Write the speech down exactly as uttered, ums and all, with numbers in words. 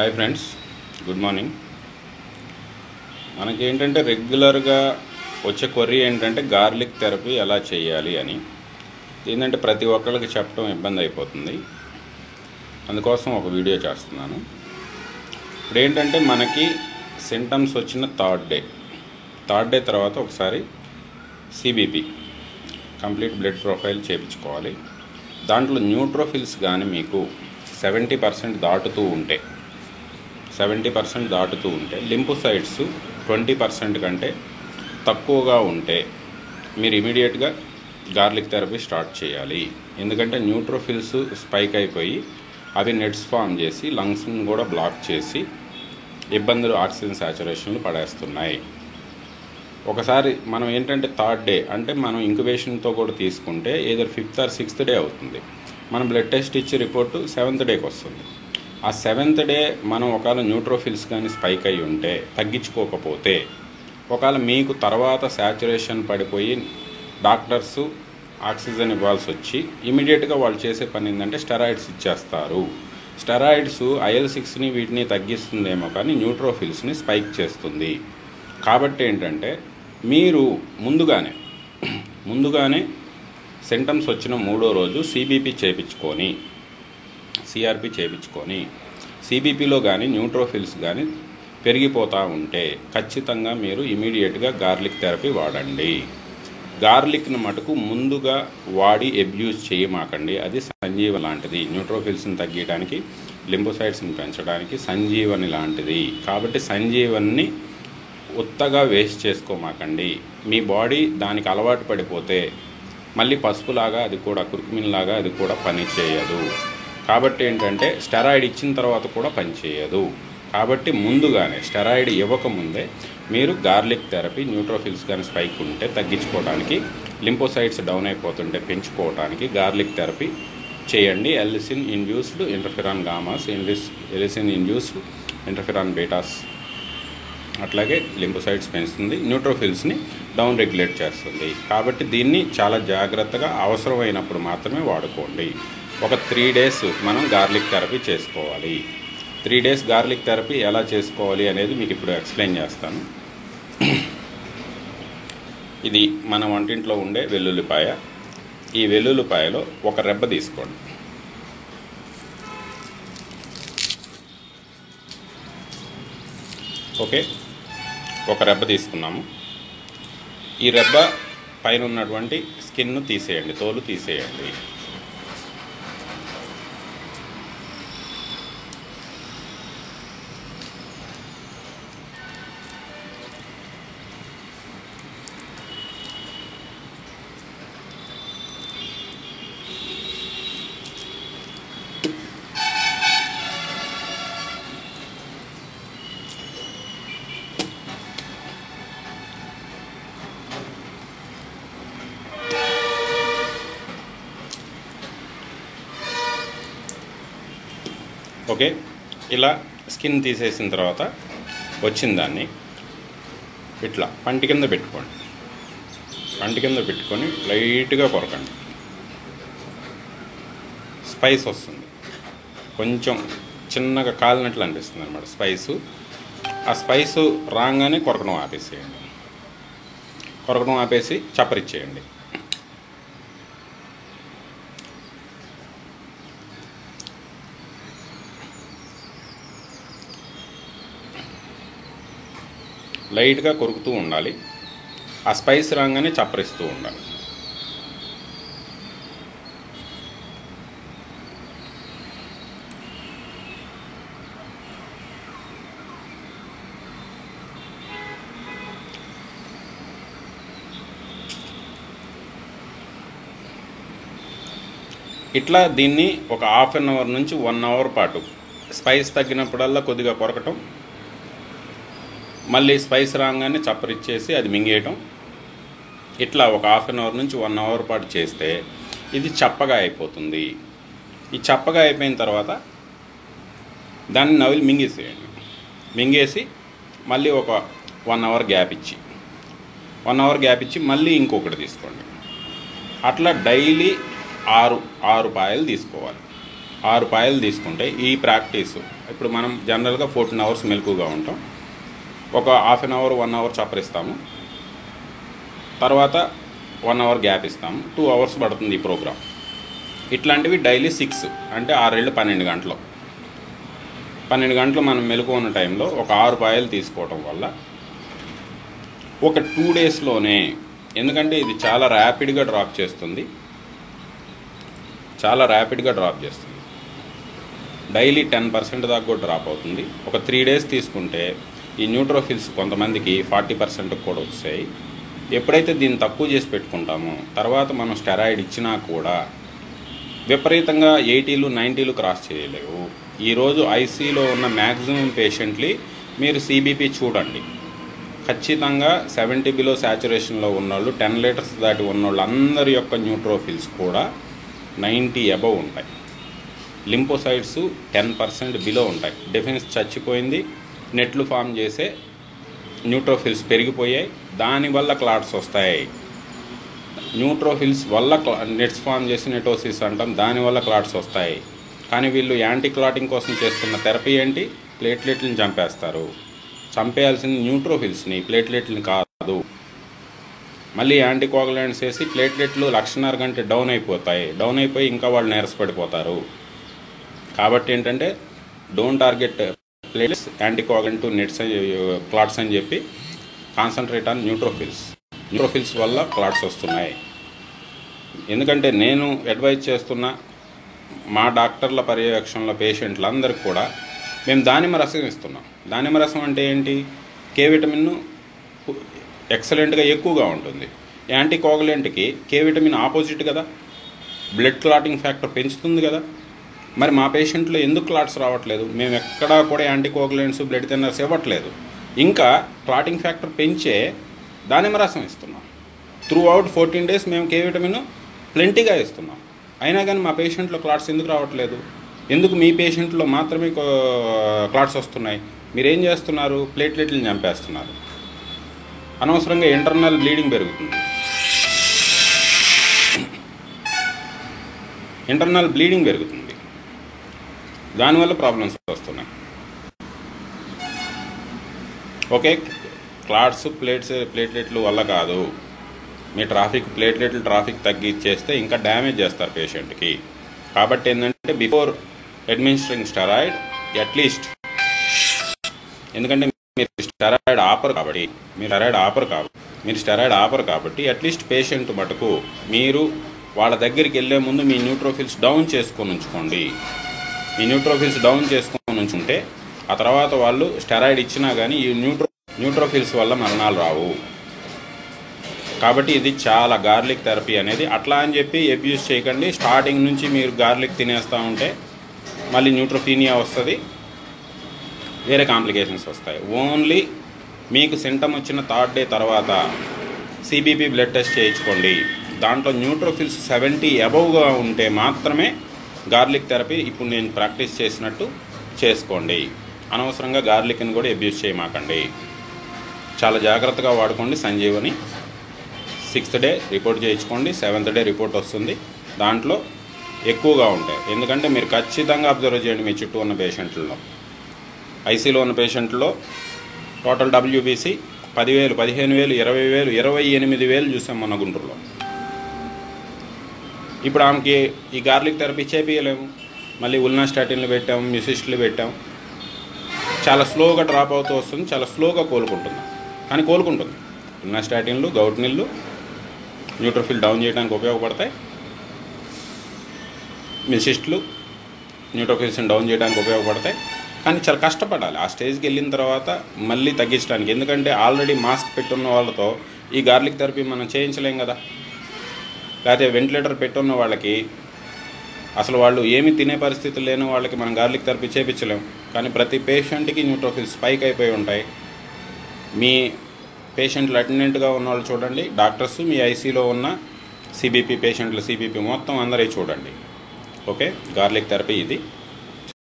हाय friends good morning मन के regular वे query एंटे गार्लिक थेरपी एला चेयाली अनी प्रति ओक्करिकी चेप्पडं इब्बंदी अयिपोतुंदी अंदुकोसम ओक वीडियो चेस्तुन्नानु। इप्पुडु एंटंटे मनकी सिम्टम्स वच्चिन थर्ड डे थर्ड डे तर्वात ओकसारी सीबीपी कंप्लीट ब्लड प्रोफाइल चेपिंचुकोवाली। दांट्लो न्यूट्रोफिल्स गानी मीकु सत्तर परसेंट दाटुतू उंटे सेवेंटी पर्सेंट दाटुतू उंटे लिंफोसाइट्स ट्वेंटी पर्सेंट कंटे तक्कुवगा उंटे मीरु इमीडियट गा गार्लिक थेरपी स्टार्ट चेयाली। एंदुकंटे न्यूट्रोफिल्स स्पाइक अयिपोयि अभी नेट्स फाम चेसी लंग्स नि कूडा ब्लॉक चेसी इब्बंदुलु आक्सीजन सैचुरेशन पड़ेस्तुन्नायि। ओकसारि मनं एंटंटे थर्ड डे अंटे मनं इंक्युबेशन तो कूडा तीसुकुंटे either fifth or sixth day अवुतुंदी। मन ब्लड टेस्ट इच्चे रिपोर्ट सेवंथ डे की वस्तुंदी। आ सेवंथ डे मन न्यूट्रोफिल्स गानी स्पाइक अयि उंटे तग्गिंचुकोकपोते तर्वात सैचुरेशन पड़िपोयि डाक्टर्स आक्सीजन इव्वाल्सि वच्ची इमीडियट गा वाळ्ळु चेसे पनि एंटंटे स्टेराइड्स इच्चेस्तारु। स्टेराइड्स I L सिक्स नि वीटिनि तग्गिस्तुंदेमो कानी न्यूट्रोफिल्स नि स्पाइक चेस्तुंदी। काबट्टि एंटंटे मीरु मुंदुगाने मुंदुगाने सिम्टम्स वच्चिन मूडो रोजु सीबीपी चेपिंचुकोनि सीआरपी చేయించుకొని सीबीपीలో గాని న్యూట్రోఫిల్స్ గాని పెరిగిపోతా ఉంటే ఖచ్చితంగా మీరు ఇమిడియట్ గా గార్లిక్ థెరపీ వాడండి। గార్లిక్ ని మటుకు ముందుగా వాడి అబ్యూస్ చేయమాకండి। అది సంజీవ లాంటిది, న్యూట్రోఫిల్స్ ని తగ్గించడానికి లింఫోసైట్స్ ని పెంచడానికి సంజీవని లాంటిది కాబట్టి సంజీవని ఉత్తగా వేస్ట్ చేసుకోమాకండి। మీ బాడీ దానికి అలవాటు పడిపోతే మళ్ళీ పసుపులాగా అది కూడా కుర్కుమిన్ లాగా అది కూడా పని చేయదు। కాబట్టి ఏంటంటే స్టెరాయిడ్ ఇచ్చిన తర్వాత కూడా పని చేయదు। కాబట్టి ముందుగానే స్టెరాయిడ్ ఇవ్వక ముందే మీరు గార్లిక్ థెరపీ న్యూట్రోఫిల్స్ గాని స్పైక్ ఉంటే తగ్గించుకోవడానికి లింఫోసైట్స్ డౌన్ అయిపోతుంటే పెంచుకోవడానికి గార్లిక్ థెరపీ చేయండి। Allicin induced interferon gammas allicin induced interferon betas అట్లాగే లింఫోసైట్స్ పెంచుతుంది, న్యూట్రోఫిల్స్ ని డౌన్ రెగ్యులేట్ చేస్తుంది। కాబట్టి దీన్ని చాలా జాగ్రత్తగా అవసరమైనప్పుడు మాత్రమే వాడుకోండి। ఒక త్రీ డేస్ మనం గార్లిక్ థెరపీ చేసుకోవాలి। త్రీ డేస్ గార్లిక్ థెరపీ ఎలా చేసుకోవాలి అనేది మీకు ఇప్పుడు ఎక్స్ప్లెయిన్ చేస్తాను। ఇది మన వంటింట్లో ఉండే వెల్లుల్లిపాయ, ఈ వెల్లుల్లిపాయలో ఒక రెబ్బ తీసుకోండి। ఓకే, ఒక రెబ్బ తీసుకున్నాము। ఈ రెబ్బ పైన ఉన్నటువంటి స్కిన్ను తీసేయండి, తోలు తీసేయండి। ఓకే, ఇలా స్కిన్ తీసేసిన తర్వాత వచ్చిన దాన్ని ఇట్లా పంటి కింద పెట్టుకోండి। పంటి కింద పెట్టుకొని లైట్గా కొరకండి, స్పైస్ వస్తుంది। కొంచెం చిన్నగా కాలినట్లు అనిపిస్తుంది అనమాట స్పైసు। ఆ స్పైసు రాగానే కొరకడం ఆపేసేయండి, కొరకడం ఆపేసి చప్పరిచ్చేయండి। లైట్గా కొరుకుతూ ఉండాలి, ఆ స్పైస్ రాగానే చప్పరిస్తూ ఉండాలి। ఇట్లా దీన్ని ఒక హాఫ్ అన్ అవర్ నుంచి వన్ అవర్ పాటు స్పైస్ తగ్గినప్పుడల్లా కొద్దిగా కొరకటం, మళ్ళీ స్పైస్ రాగానే చప్పరిచ్చేసి అది మింగేయటం, ఇట్లా ఒక హాఫ్ అన్ అవర్ నుంచి వన్ అవర్ పాటు చేస్తే ఇది చప్పగా అయిపోతుంది। ఈ చప్పగా అయిపోయిన తర్వాత దాన్ని నవిలి మింగేసేయండి, మింగేసి మళ్ళీ ఒక వన్ అవర్ గ్యాప్ ఇచ్చి వన్ అవర్ గ్యాప్ ఇచ్చి మళ్ళీ ఇంకొకటి తీసుకోండి। అట్లా డైలీ ఆరు ఆరు పాయలు తీసుకోవాలి। ఆరు పాయలు తీసుకుంటే ఈ ప్రాక్టీస్ ఇప్పుడు మనం జనరల్గా ఫోర్టీన్ అవర్స్ మెలకుగా ఉంటాం. ఒక half an hour one hour చప్పరిస్తాము, తర్వాత వన్ అవర్ గ్యాప్ ఇస్తాము, టూ అవర్స్ పడుతుంది ఈ ప్రోగ్రామ్. ఇట్లాంటివి డైలీ సిక్స్ అంటే ఆరేళ్ళు పన్నెండు గంటలు పన్నెండు గంటలు మనం మెలకు ఉన్న టైంలో ఒక ఆరు పాయలు తీసుకోవటం వల్ల ఒక టూ డేస్లోనే, ఎందుకంటే ఇది చాలా ర్యాపిడ్గా డ్రాప్ చేస్తుంది చాలా ర్యాపిడ్గా డ్రాప్ చేస్తుంది డైలీ టెన్ పర్సెంట్ దాకా కూడా డ్రాప్ అవుతుంది. ఒక త్రీ డేస్ తీసుకుంటే ఈ న్యూట్రోఫిల్స్ కొంతమందికి ఫార్టీ పర్సెంట్కి కూడా వచ్చాయి. ఎప్పుడైతే దీన్ని తక్కువ చేసి పెట్టుకుంటామో తర్వాత మనం స్టెరాయిడ్ ఇచ్చినా కూడా విపరీతంగా ఎయిటీలు నైంటీలు క్రాస్ చేయలేవు. ఈరోజు ఐసీలో ఉన్న మ్యాక్సిమం పేషెంట్లీ మీరు సీబీపీ చూడండి, ఖచ్చితంగా సెవెంటీ బిలో శాచురేషన్లో ఉన్నోళ్ళు, టెన్ లీటర్స్ దాటి ఉన్నోళ్ళు అందరి యొక్క న్యూట్రోఫిల్స్ కూడా నైంటీ అబవ్ ఉంటాయి. లింపోసైడ్స్ టెన్ పర్సెంట్ బిలో ఉంటాయి. డిఫెన్స్ చచ్చిపోయింది, నెట్లు ఫామ్ చేసే న్యూట్రోఫిల్స్ పెరిగిపోయాయి, దానివల్ల క్లాట్స్ వస్తాయి. న్యూట్రోఫిల్స్ వల్ల నెట్స్ ఫామ్ చేసి నెటోసిస్ అంటాం, దానివల్ల క్లాట్స్ వస్తాయి. కానీ వీళ్ళు యాంటీ క్లాటింగ్ కోసం చేస్తున్న థెరపీ ఏంటి? ప్లేట్లెట్లను చంపేస్తారు. చంపేయాల్సిన న్యూట్రోఫిల్స్ని, ప్లేట్లెట్లను కాదు. మళ్ళీ యాంటీకోగులెంట్స్ వేసి ప్లేట్లెట్లు లక్షన్నర గంట డౌన్ అయిపోతాయి. డౌన్ అయిపోయి ఇంకా వాళ్ళు నీరసపడిపోతారు. కాబట్టి ఏంటంటే don't target platelets, anticoagulant nets clots అని చెప్పి కాన్సన్ట్రేట్ ఆన్ న్యూట్రోఫిల్స్. న్యూట్రోఫిల్స్ వల్ల క్లాట్స్ వస్తున్నాయి. ఎందుకంటే నేను అడ్వైజ్ చేస్తున్న మా డాక్టర్ల పర్యవేక్షణలో పేషెంట్లందరికీ కూడా మేము దానిమ్మ రసం ఇస్తున్నాం. దానిమ్మ రసం అంటే ఏంటి? కే విటమిన్ ఎక్సలెంట్గా ఎక్కువగా ఉంటుంది. యాంటీకోగులెంట్కి కే విటమిన్ ఆపోజిట్ కదా, బ్లడ్ క్లాటింగ్ ఫ్యాక్టర్ పెంచుతుంది కదా. మరి మా పేషెంట్లో ఎందుకు క్లాట్స్ రావట్లేదు? మేము ఎక్కడా కూడా యాంటీకోగులెంట్స్ బ్లడ్ థిన్నర్స్ ఇవ్వట్లేదు, ఇంకా క్లాటింగ్ ఫ్యాక్టర్ పెంచే దానిమ్మ రసం ఇస్తున్నాం. త్రూ అవుట్ ఫోర్టీన్ డేస్ మేము కే విటమిన్ ప్లెంటీగా ఇస్తున్నాం, అయినా కానీ మా పేషెంట్లో క్లాట్స్ ఎందుకు రావట్లేదు? ఎందుకు మీ పేషెంట్లో మాత్రమే క్లాట్స్ వస్తున్నాయి? మీరేం చేస్తున్నారు? ప్లేట్లెట్లను చంపేస్తున్నారు, అనవసరంగా ఇంటర్నల్ బ్లీడింగ్ పెరుగుతుంది. ఇంటర్నల్ బ్లీడింగ్ పెరుగుతుంది, దానివల్ల ప్రాబ్లమ్స్ వస్తున్నాయి. ఓకే, క్లాట్స్ ప్లేట్స్ ప్లేట్లెట్లు వల్ల కాదు. మీ ట్రాఫిక్ ప్లేట్లెట్లు ట్రాఫిక్ తగ్గిచ్చేస్తే ఇంకా డ్యామేజ్ చేస్తారు పేషెంట్కి. కాబట్టి ఏంటంటే బిఫోర్ అడ్మినిస్ట్రింగ్ స్టెరాయిడ్ అట్లీస్ట్, ఎందుకంటే మీరు స్టెరాయిడ్ ఆపరు కాబట్టి మీరు స్టెరాయిడ్ ఆపరు కాబట్టి మీరు స్టెరాయిడ్ ఆపరు కాబట్టి అట్లీస్ట్ పేషెంట్ మటుకు మీరు వాళ్ళ దగ్గరికి వెళ్ళే ముందు మీ న్యూట్రోఫిల్స్ డౌన్ చేసుకొని ఉంచుకోండి. మీ న్యూట్రోఫిల్స్ డౌన్ చేసుకొని ఉంచుంటే ఆ తర్వాత వాళ్ళు స్టెరాయిడ్ ఇచ్చినా కానీ ఈ న్యూట్రో న్యూట్రోఫిల్స్ వల్ల మరణాలు రావు. కాబట్టి ఇది చాలా గార్లిక్ థెరపీ అనేది అట్లా అని చెప్పి అబ్యూస్ చేయకండి. స్టార్టింగ్ నుంచి మీరు గార్లిక్ తినేస్తూ ఉంటే మళ్ళీ న్యూట్రోఫీనియా వస్తుంది, వేరే కాంప్లికేషన్స్ వస్తాయి. ఓన్లీ మీకు సింటమ్ వచ్చిన థర్డ్ డే తర్వాత సిబీపీ బ్లడ్ టెస్ట్ చేయించుకోండి. దాంట్లో న్యూట్రోఫిల్స్ సెవెంటీ అబవ్గా ఉంటే మాత్రమే గార్లిక్ థెరపీ ఇప్పుడు నేను ప్రాక్టీస్ చేసినట్టు చేసుకోండి. అనవసరంగా గార్లిక్ని కూడా అబ్యూస్ చేయమాకండి, చాలా జాగ్రత్తగా వాడుకోండి. సంజీవని సిక్స్త్ డే రిపోర్ట్ చేయించుకోండి, సెవెంత్ డే రిపోర్ట్ వస్తుంది, దాంట్లో ఎక్కువగా ఉంటాయి. ఎందుకంటే మీరు ఖచ్చితంగా అబ్జర్వ్ చేయండి మీ చుట్టూ ఉన్న పేషెంట్లలో. ఐసీలో ఉన్న పేషెంట్లో టోటల్ డబ్ల్యూబీసీ పదివేలు, పదిహేను వేలు, ఇరవై వేలు, ఇరవై ఎనిమిది వేలు చూసాం మన గుంటూరులో. ఇప్పుడు ఆమెకి ఈ గార్లిక్ థెరపీ చేపియలేము, మళ్ళీ ఉల్నాస్టాటిన్లు పెట్టాము, మ్యూసిస్టులు పెట్టాము. చాలా స్లోగా డ్రాప్ అవుతూ వస్తుంది, చాలా స్లోగా కోలుకుంటుంది, కానీ కోలుకుంటుంది. ఉల్నాస్టాటిన్లు గౌట్ నీళ్ళు న్యూట్రోఫిల్ డౌన్ చేయడానికి ఉపయోగపడతాయి, మ్యూసిస్టులు న్యూట్రోఫిల్స్ని డౌన్ చేయడానికి ఉపయోగపడతాయి. కానీ చాలా కష్టపడాలి ఆ స్టేజ్కి వెళ్ళిన తర్వాత మళ్ళీ తగ్గించడానికి. ఎందుకంటే ఆల్రెడీ మాస్క్ పెట్టున్న వాళ్ళతో ఈ గార్లిక్ థెరపీ మనం చేయించలేం కదా. లేకపోతే వెంటిలేటర్ పెట్టున్న వాళ్ళకి, అసలు వాళ్ళు ఏమీ తినే పరిస్థితి లేని వాళ్ళకి మనం గార్లిక్ థెరపీ చేయించలేము. కానీ ప్రతి పేషెంట్కి న్యూట్రోఫిల్స్ స్పైక్ అయిపోయి ఉంటాయి. మీ పేషెంట్లు అటెండెంట్గా ఉన్న వాళ్ళు చూడండి, డాక్టర్స్ మీ ఐసీలో ఉన్న సిబీపీ పేషెంట్లు, సిబీపీ మొత్తం అందరూ చూడండి. ఓకే, గార్లిక్ థెరపీ ఇది.